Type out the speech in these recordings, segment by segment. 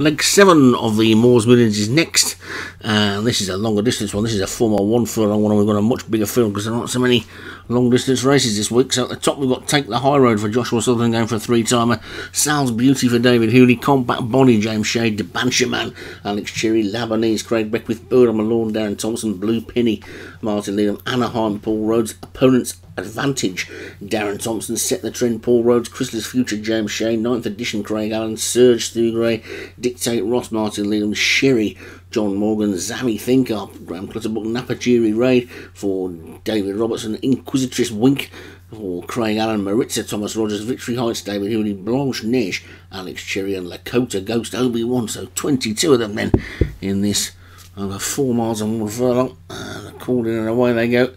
Leg 7 of the Moores Millions is next. This is a longer distance one. This is a 4x1 furlong one, and we've got a much bigger field because there aren't so many long distance races this week. So at the top we've got Take the High Road for Joshua Southerland, going for a 3-timer. Sal's Beauty for David Hooley. Combat Body, James Shade. The Banshee Man, Alex Cherry. Labanese, Craig Beckwith. Bird on the Lawn, Darren Thompson. Blue Penny, Martin Leigham. Anaheim, Paul Rhodes. Opponents Advantage, Darren Thompson. Set the Trend, Paul Rhodes. Chrysler's Future, James Shea. 9th Edition, Craig Allen. Surge, Stu Gray. Dictate, Ross, Martin Leigham. Sherry, John Morgan. Zami Thinker, Graham Clutterbuck. Napa Pajiri Raider for David Robertson. Inquisitress Wink for Craig Allen. Maritza, Thomas Rogers. Victory Heights, David Hooley. Blanche Neige, Alex Cherry. And Lakota Ghost, Obi-Wan. So 22 of them then in this over 4 miles and 1 furlong. And according and away they go.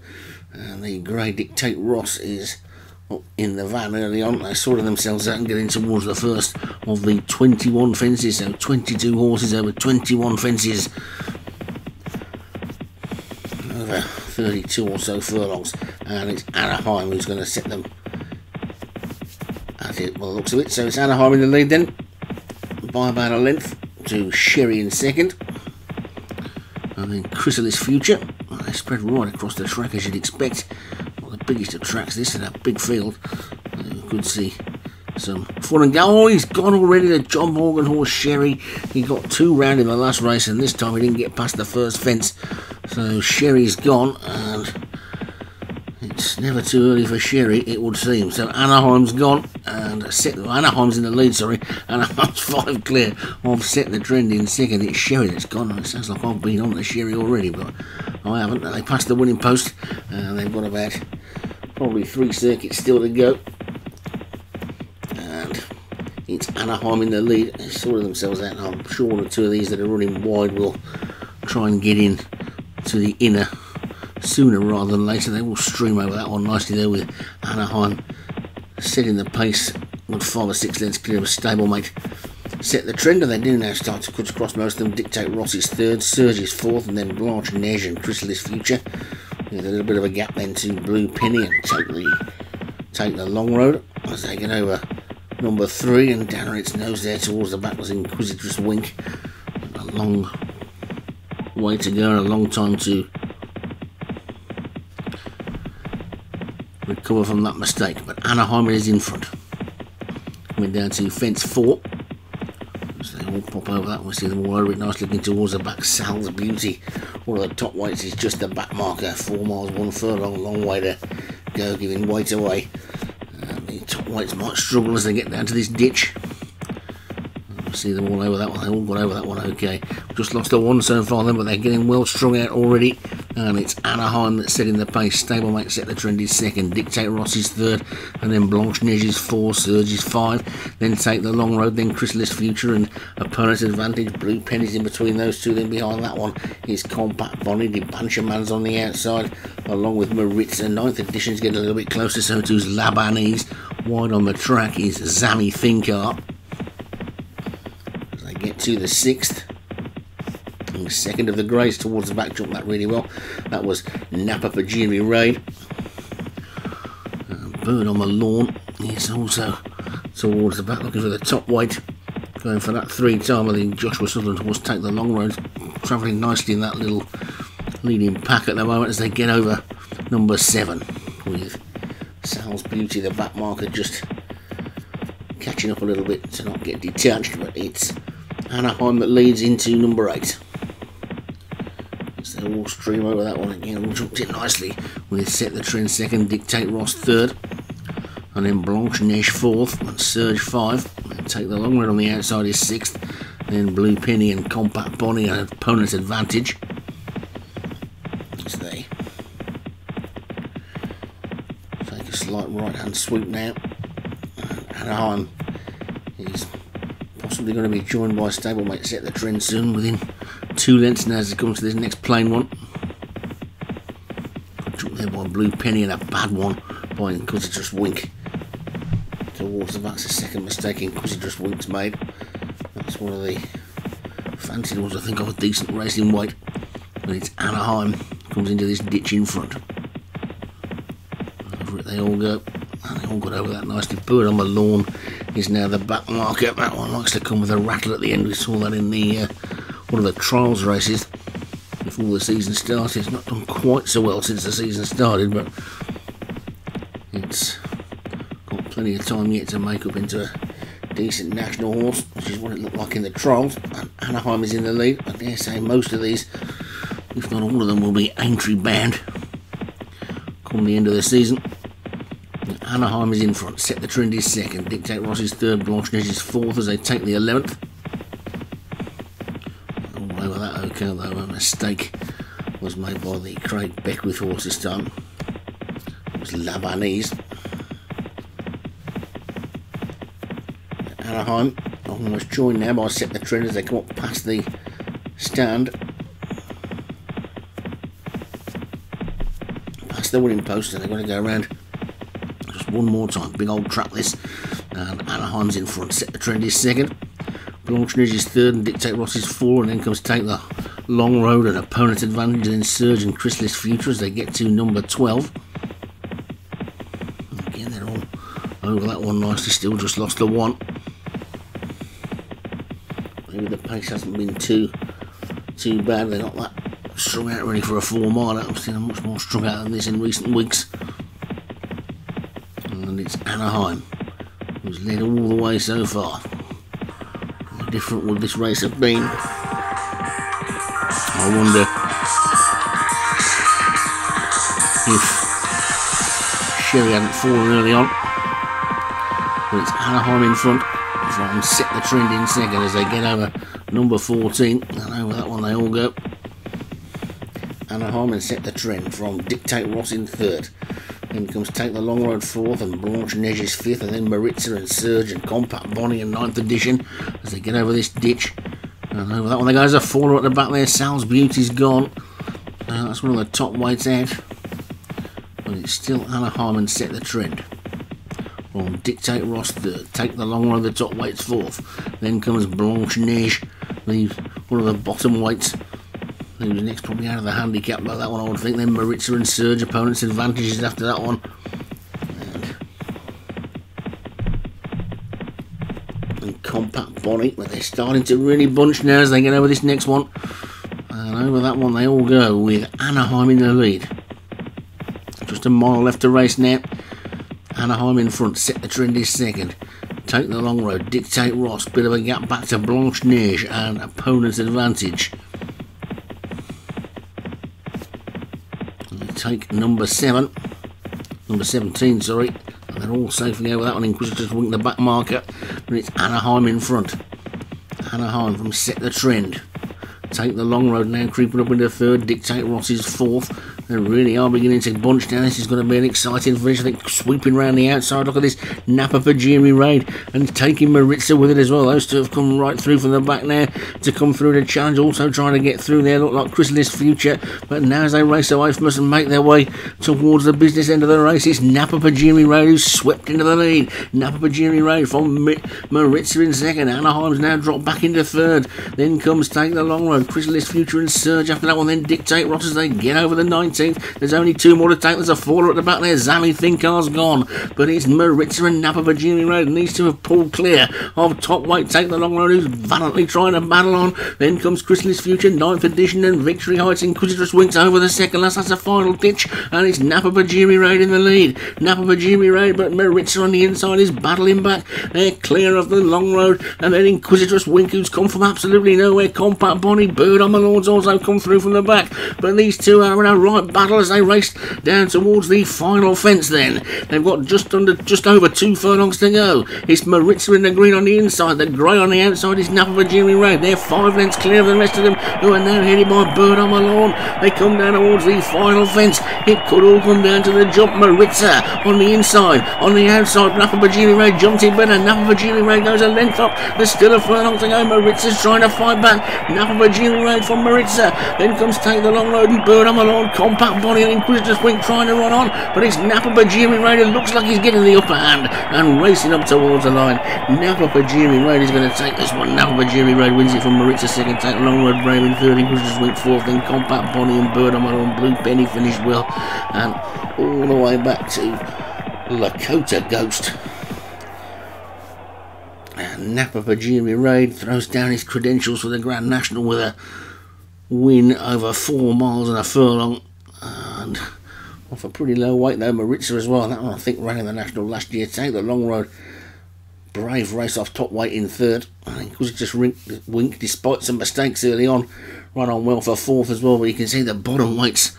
And the grey Dictate Ross is up in the van early on. They sorted themselves out and getting towards the first of the 21 fences. So 22 horses over 21 fences. Over 32 or so furlongs. And it's Anaheim who's going to set them at it by the looks of it. So it's Anaheim in the lead then, by about a length to Sherry in second. And then Chrysalis Future. They spread right across the track as you'd expect. Well, the biggest of tracks this in a big field. You could see some fun and go. Oh, he's gone already, the John Morgan horse Sherry. He got 2 round in the last race, and this time he didn't get past the first fence. So Sherry's gone, and it's never too early for Sherry, it would seem. So Anaheim's gone, and Anaheim's in the lead, sorry. Anaheim's 5 clear of Set the Trend in second. It's Sherry that's gone. It sounds like I've been on to Sherry already, but I haven't. They passed the winning post, and they've got about probably 3 circuits still to go. And it's Anaheim in the lead. They sorted themselves out. I'm sure 1 or 2 of these that are running wide will try and get in to the inner sooner rather than later. They will stream over that one nicely there, with Anaheim setting the pace with 5 or 6 lengths clear of a stablemate. Set the Trend, and they do now start to cut across most of them. Dictate Ross is 3rd, Surge is 4th, and then Blanche Neige and Chrysalis Future. There's a little bit of a gap then to Blue Penny and Take the Long Road as they get over number 3, and down on its nose there towards the back was Inquisitress Wink. A long way to go and a long time to recover from that mistake, but Anaheim is in front. Went down to fence 4. So they all pop over that. We see them all over it nicely, looking towards the back. Sal's Beauty, one of the top weights, is just the back marker. 4 miles, 1 furlong, long way to go, giving weight away. And the top weights might struggle as they get down to this ditch. We see them all over that one. They all got over that one okay. Just lost a 1 so far then, but they're getting well strung out already. And it's Anaheim that's setting the pace. Stablemate Set the Trend is 2nd, Dictate Ross is 3rd, and then Blanche Neige is 4th, Surge is 5th, then Take the Long Road, then Chrysalis Future and Opponent's Advantage. Blue Penny's in between those two, then behind that one is Compact Bonnie. The Banshee Man's on the outside, along with Maritza. 9th Edition's getting a little bit closer, so too's Labanese. Wide on the track is Zami Thinker. As they get to the 6th, 2nd of the Greys towards the back. Jumped that really well. That was Napa Pajiri Raider. Bird on the Lawn is also towards the back, looking for the top weight, going for that 3-timer. The Joshua Southerland horse Take the Long Road, travelling nicely in that little leading pack at the moment as they get over number 7, with Sal's Beauty, the back marker, just catching up a little bit to not get detached. But it's Anaheim that leads into number 8. So we'll stream over that one again. We'll jump it nicely with Set the Trend 2nd, Dictate Ross 3rd, and then Blanche Neige 4th, and Surge 5th. Take the Long Road on the outside is 6th, then Blue Penny and Compact Bonnie and Opponent's Advantage. As they take a slight right hand swoop now. Anaheim is possibly going to be joined by stablemate Set the Trend soon, within 2 lengths now as it comes to this next plain one. Got there by Blue Penny and a bad one by Inquisitress Wink. Towards the back, that's the 2nd mistake Inquisitress Wink's made. That's one of the fancied ones I think of a decent racing weight. But it's Anaheim comes into this ditch in front. Over it they all go, and they all got over that nicely. Bird on the Lawn is now the back marker. That one likes to come with a rattle at the end. We saw that in the one of the trials races before the season started. It's not done quite so well since the season started, but it's got plenty of time yet to make up into a decent national horse, which is what it looked like in the trials. And Anaheim is in the lead. I dare say most of these, if not all of them, will be entry bound come the end of the season. Anaheim is in front. Set the Trend is second. Dictate Ross is third. Blanche Neige is fourth as they take the 11th. All over that OK, though, a mistake was made by the Craig Beckwith horse this time. It was Labanese. Anaheim almost joined now by Set the Trend as they come up past the stand. Past the winning post, and they're going to go around one more time. Big old track this, and Anaheim's in front. Set the Trend is second. Blanche Neige is third and Dictate Ross is four, and then comes Take the Long Road and Opponent Advantage and Insurgent Chrysalis Future as they get to number 12. Again, they're all over that one nicely. Still just lost the one. Maybe the pace hasn't been too bad. They're not that strung out really for a 4 miler. I've seen them much more strung out than this in recent weeks. It's Anaheim who's led all the way so far. How different would this race have been? I wonder if Sherry hadn't fallen early on. But it's Anaheim in front. So I can Set the Trend in second as they get over number 14. And over that one they all go. Anaheim and Set the Trend from Dictate Ross in third. Then comes Take the Long Road fourth, and Blanche Neige is fifth, and then Maritza and Surge and Compact Bonnie and 9th Edition as they get over this ditch. And over that one, the guys are falling at the back there. Sal's Beauty's gone. That's one of the top weights out. But it's still Anaheim and Set the Trend. Well, Dictate Ross third, Take the Long Road, the top weights fourth. Then comes Blanche Neige, one of the bottom weights. He was next, probably out of the handicap by that one, I would think. Then Maritza and Surge, Opponents' Advantages after that one. And Compact Bonnie, but they're starting to really bunch now as they get over this next one. And over that one they all go with Anaheim in the lead. Just a mile left to race now. Anaheim in front, Set the Trend is second. Take the Long Road, Dictate Ross, bit of a gap back to Blanche Neige and Opponents' Advantage. Take number 17, sorry, and they're all safely over that one. Inquisitress Wink the back marker, and it's Anaheim in front. Anaheim from Set the Trend. Take the Long Road now creeping up into third. Dictate Ross is fourth. They really are beginning to bunch now. This is going to be an exciting finish, I think, sweeping round the outside. Look at this Napa Pajiri Raider, and taking Maritza with it as well. Those two have come right through from the back now to come through the challenge. Also trying to get through there, look like Chrysalis Future. But now as they race away from us and make their way towards the business end of the race, it's Napa Pajiri Raider who's swept into the lead. Napa Pajiri Raider from Maritza in second. Anaheim's now dropped back into third. Then comes Take the Long Road, Chrysalis Future and Surge after that one. Then Dictate Ross as they get over the 19th. There's only two more to take. There's a faller at the back there. Zami Thinker's gone, but it's Maritza and Napa Pajiri Raider, and these two have pulled clear of top weight Take the Long Road, who's valiantly trying to battle on. Then comes Chrysalis Future, 9th Edition, and Victory Heights. Inquisitress Winks over the second last. That's a final ditch, and it's Napa Pajiri Raider in the lead. Napa Pajiri Raider, but Maritza on the inside is battling back. They're clear of the Long Road, and then Inquisitress Wink, who's come from absolutely nowhere. Compact Bonnie, Bird on the Lord's also come through from the back, but these two are in a right battle as they race down towards the final fence. Then they've got just over 2 furlongs to go. It's Maritza in the green on the inside. The grey on the outside is Napa Pajiri Raider. They're 5 lengths clear of the rest of them, who are now headed by Bird on the Lawn. They come down towards the final fence. It could all come down to the jump. Maritza on the inside, on the outside Napa Pajiri Raider jumps in better. Napa Pajiri Raider goes a length up. There's still a furlong to go. Maritza's trying to fight back. Napa Pajiri Raider from Maritza. Then comes Take the Long Road and Bird on the Lawn. Compact Bonnie and Inquisitress Wink trying to run on, but it's Napa Pajiri Raider. Looks like he's getting the upper hand and racing up towards the line. Napa Pajiri Raider is going to take this one. Napa Pajiri Raider wins it from Maritza second. Take the Long Road, Brave in third. Inquisitress Wink fourth. Then Compact Bonnie and Bird on my Own. Blue Penny finished well, and all the way back to Lakota Ghost. Napa Pajiri Raider throws down his credentials for the Grand National with a win over 4 miles and a furlong, and off a pretty low weight though, Maritza as well. That one I think ran in the National last year. Take the long road, brave race off top weight in third. I think it was just Wink, despite some mistakes early on, ran on well for fourth as well, but you can see the bottom weights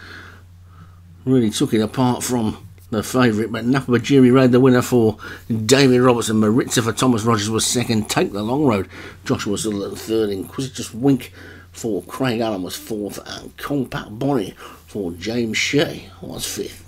really took it apart from the favourite. But Napa Pajiri Raider, the winner for David Robertson. Maritza for Thomas Rogers was second. Take the long road, Joshua Southerland third. Inquisitress Wink for Craig Allen was fourth, and Compact Bonnie for James Shea was fifth.